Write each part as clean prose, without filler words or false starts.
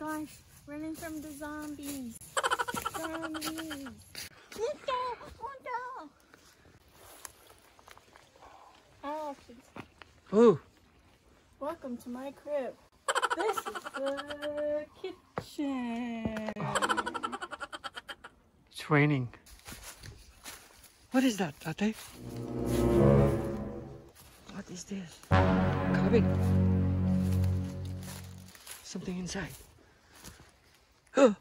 gosh, running from the zombies. Zombies. Alex. Ooh. Welcome to my crib. This is the kitchen. Oh. It's raining. What is that, Tate? What is this? Cabin. Something inside. Huh.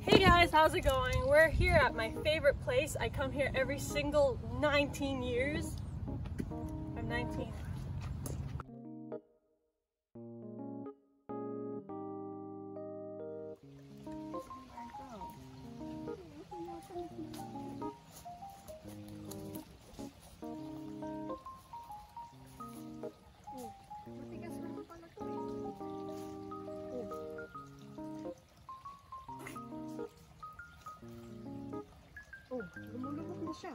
Hey guys, how's it going? We're here at my favorite place. I come here every single 19 years. I'm 19. Lumulubog na siya.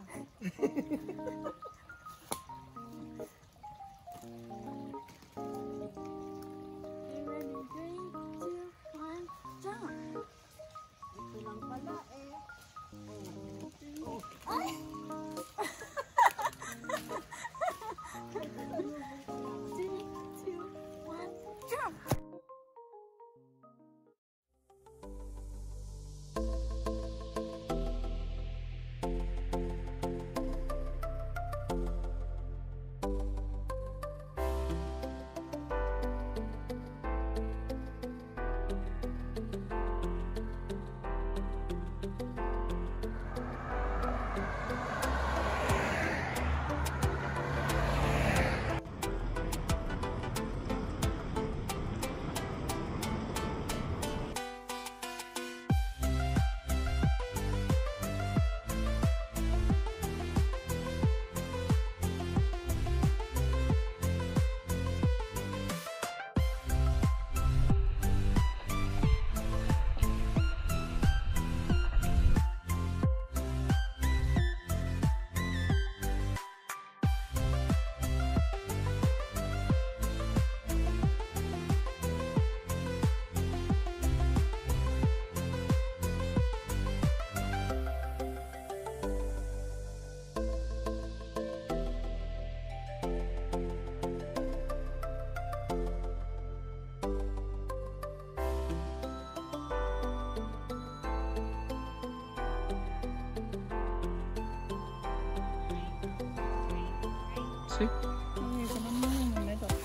See? There's a lemon in the middle.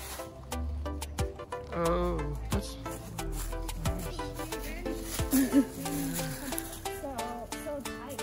Oh, that's nice. So tight.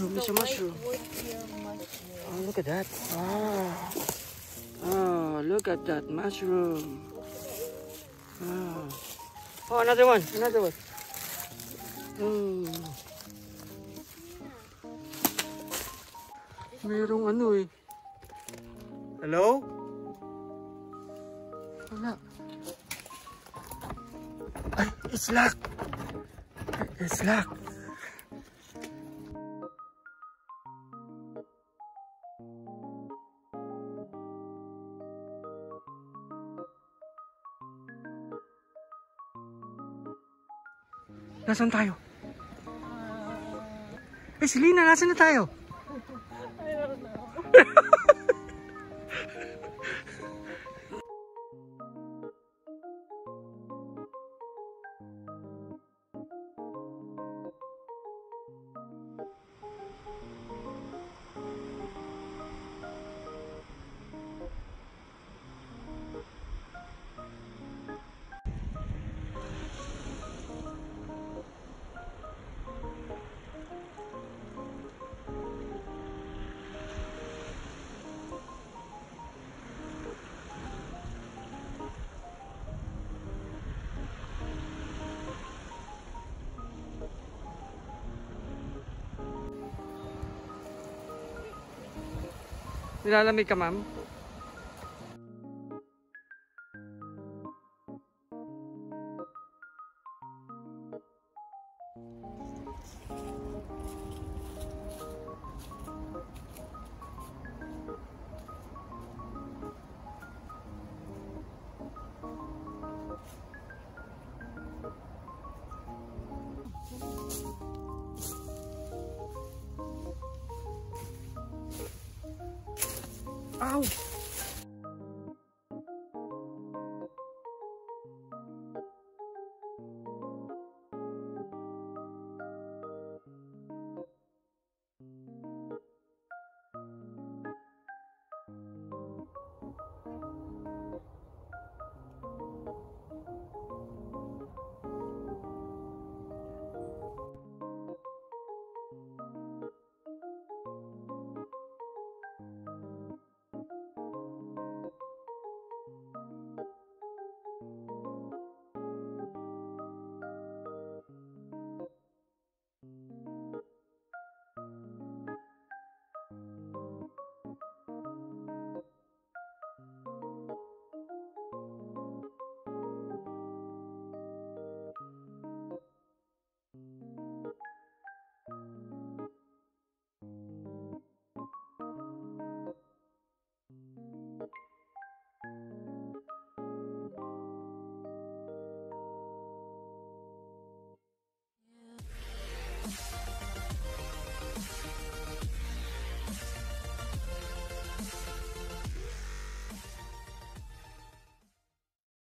mushroom. It's a mushroom. Oh, look at that. Ah. Oh, look at that mushroom. Oh, oh, another one. Another one. Mm. Mayroong ano eh. Hello? Wala. Ay, it's locked. It's locked. Nasaan tayo? Eh, Celina, nasaan na tayo? I don't know. Nilalamig ka, ma'am? Ow!